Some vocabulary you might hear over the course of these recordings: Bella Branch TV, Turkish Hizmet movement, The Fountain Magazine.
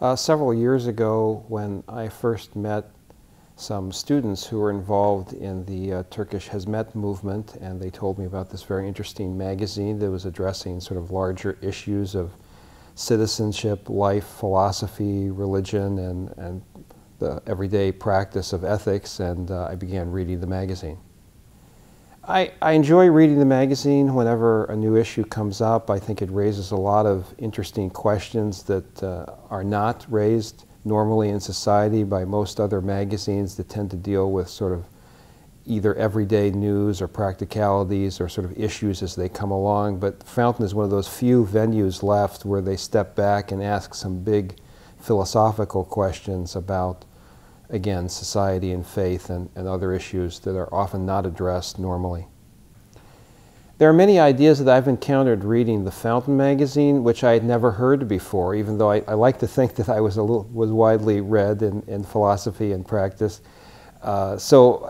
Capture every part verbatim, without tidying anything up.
Uh, several years ago, when I first met some students who were involved in the uh, Turkish Hizmet movement, and they told me about this very interesting magazine that was addressing sort of larger issues of citizenship, life, philosophy, religion, and, and the everyday practice of ethics, and uh, I began reading the magazine. I, I enjoy reading the magazine whenever a new issue comes up. I think it raises a lot of interesting questions that uh, are not raised normally in society by most other magazines that tend to deal with sort of either everyday news or practicalities or sort of issues as they come along. But Fountain is one of those few venues left where they step back and ask some big philosophical questions about, again, society and faith and, and other issues that are often not addressed normally. There are many ideas that I've encountered reading The Fountain magazine which I had never heard before, even though I, I like to think that I was, a little, was widely read in, in philosophy and practice. Uh, so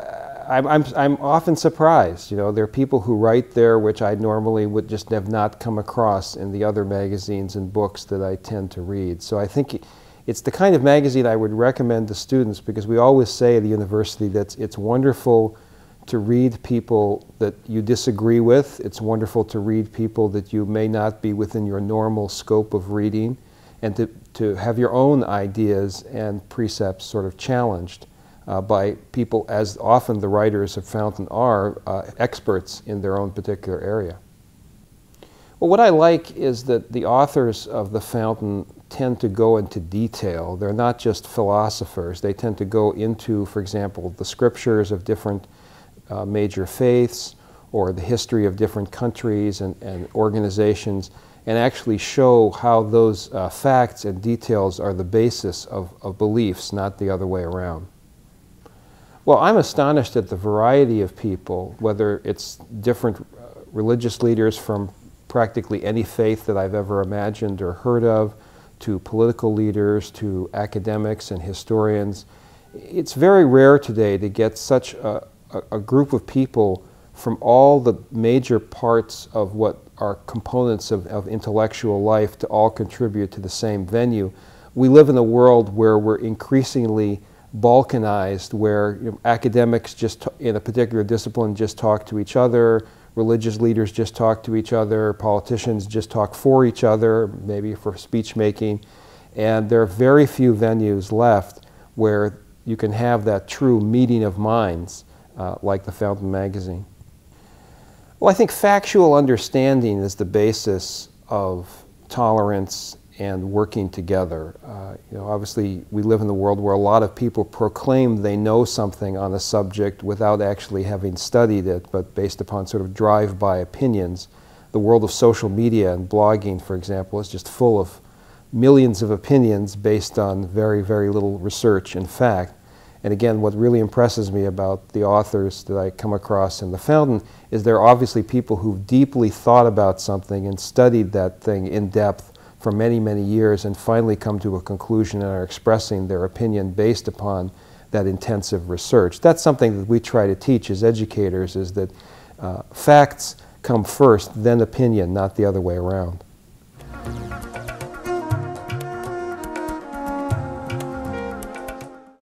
I'm, I'm, I'm often surprised. You know, there are people who write there which I normally would just have not come across in the other magazines and books that I tend to read. So I think it's the kind of magazine I would recommend to students, because we always say at the university that it's wonderful to read people that you disagree with. It's wonderful to read people that you may not be within your normal scope of reading, and to, to have your own ideas and precepts sort of challenged uh, by people, as often the writers of Fountain are, uh, experts in their own particular area. Well, what I like is that the authors of The Fountain tend to go into detail. They're not just philosophers. They tend to go into, for example, the scriptures of different uh, major faiths, or the history of different countries and, and organizations, and actually show how those uh, facts and details are the basis of, of beliefs, not the other way around. Well, I'm astonished at the variety of people, whether it's different uh, religious leaders from practically any faith that I've ever imagined or heard of, to political leaders, to academics and historians. It's very rare today to get such a, a group of people from all the major parts of what are components of, of intellectual life to all contribute to the same venue. We live in a world where we're increasingly balkanized, where you know, academics just t in a particular discipline just talk to each other, religious leaders just talk to each other, politicians just talk for each other, maybe for speech making, and there are very few venues left where you can have that true meeting of minds uh, like the Fountain magazine. Well, I think factual understanding is the basis of tolerance and working together. Uh, you know, obviously, we live in a world where a lot of people proclaim they know something on a subject without actually having studied it, but based upon sort of drive-by opinions. The world of social media and blogging, for example, is just full of millions of opinions based on very, very little research and fact. And again, what really impresses me about the authors that I come across in The Fountain is they're obviously people who've deeply thought about something and studied that thing in depth for many, many years, and finally come to a conclusion and are expressing their opinion based upon that intensive research. That's something that we try to teach as educators, is that uh, facts come first, then opinion, not the other way around.